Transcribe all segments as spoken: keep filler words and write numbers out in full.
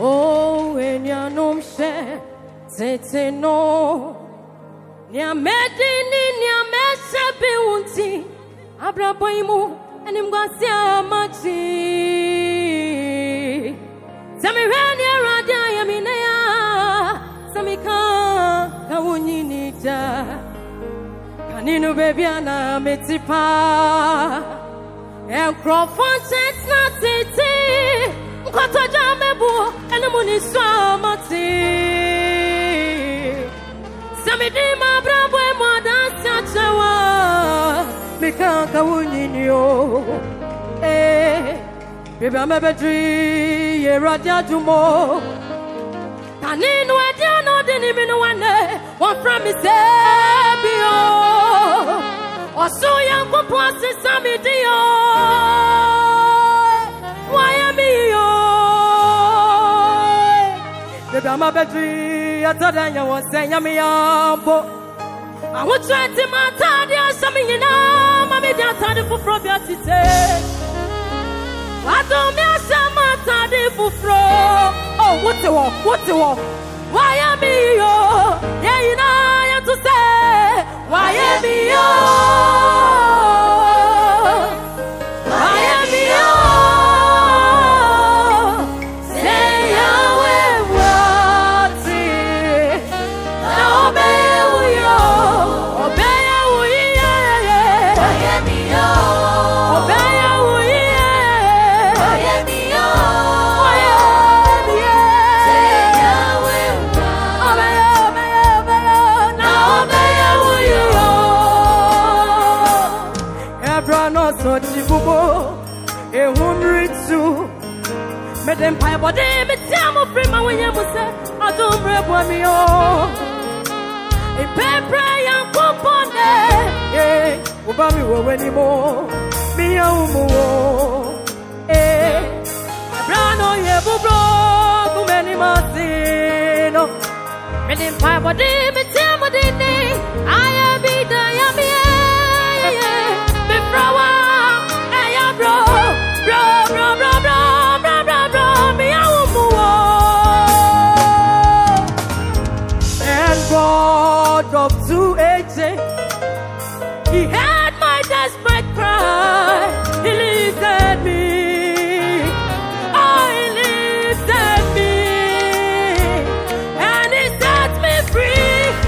Oh, enya nomse tete no. Niamedi ni niamese biunti. Abraboimu enimgasia maji. Samirani aradia yaminea. Samika kawuninija. Kaninu bebiana metipa. Enkrofonsets na tete. Kotajamebu enumuni swamati. Samidima bravo mwadasa chawa. Mikaka unyinyo. Eh, biba mebedri ye radia jumo. Taninu edia no dini minu wane. Waframise biyo. Osuya kupwasi samidiyo. Dama bedri atadanya wonsenya miyambo awutwenti matadi asaminyina mamidi atadi fufro biatite adomi asamatadi fufro oh wote wo wote wo why am yo yeina ya to say why am yo Empire, but every time I free my way, I don't break me off. A paper and coupon, eh? Obama will anymore. Me, oh, more. Eh, Brown, oh, yeah, Bobro, many Martino. And Empire, but every time I did, I am the Yami, eh? Before I am bro, bro, bro, bro. God of two eighty, he heard my desperate cry. He lifted me, oh, he lifted me, and he set me free.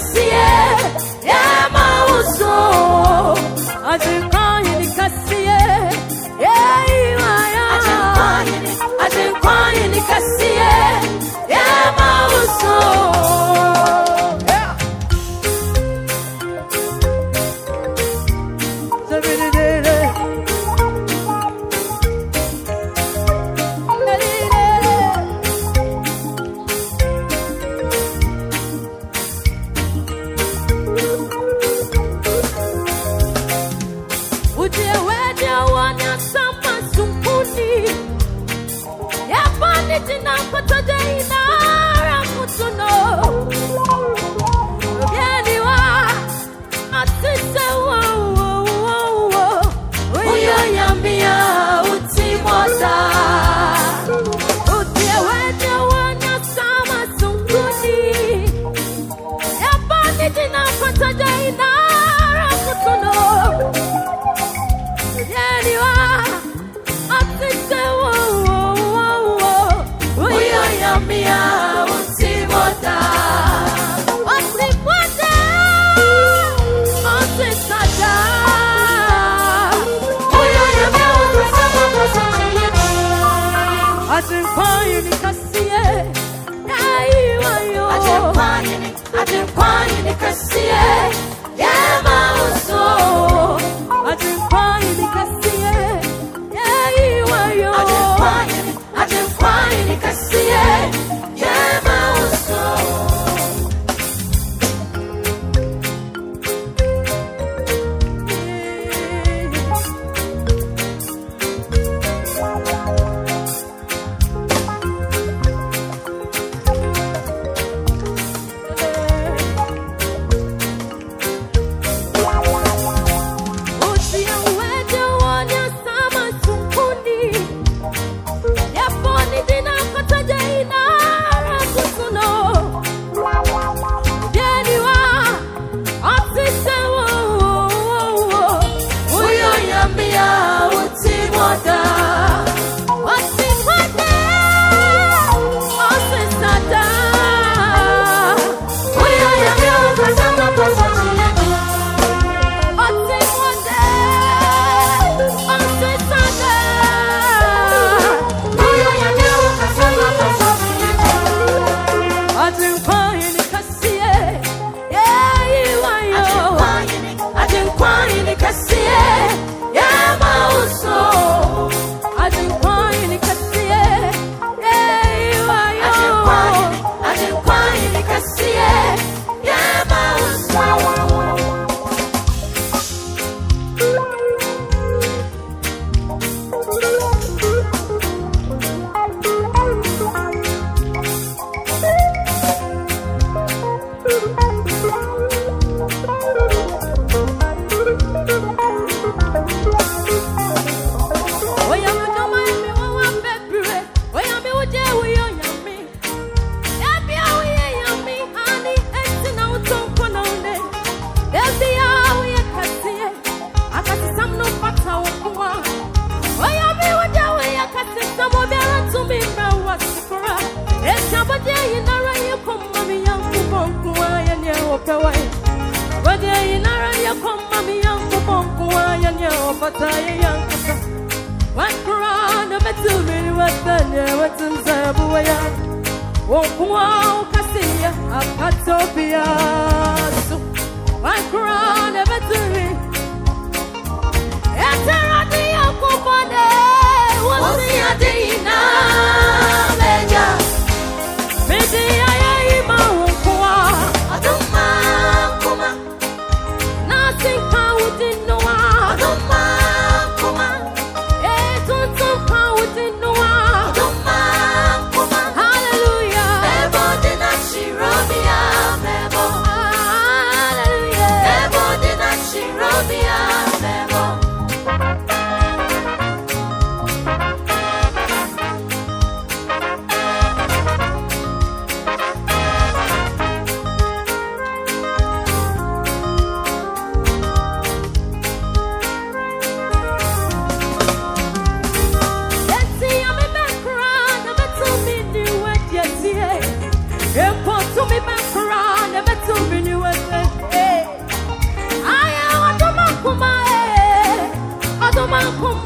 She I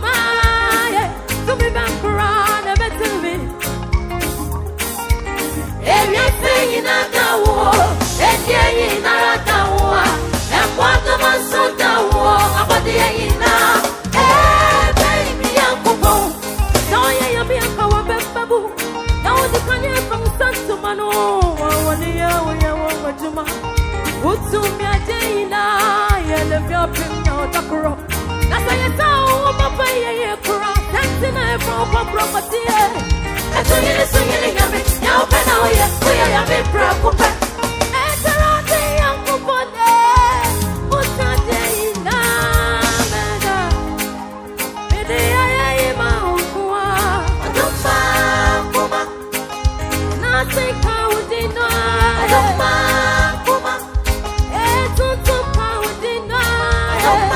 don't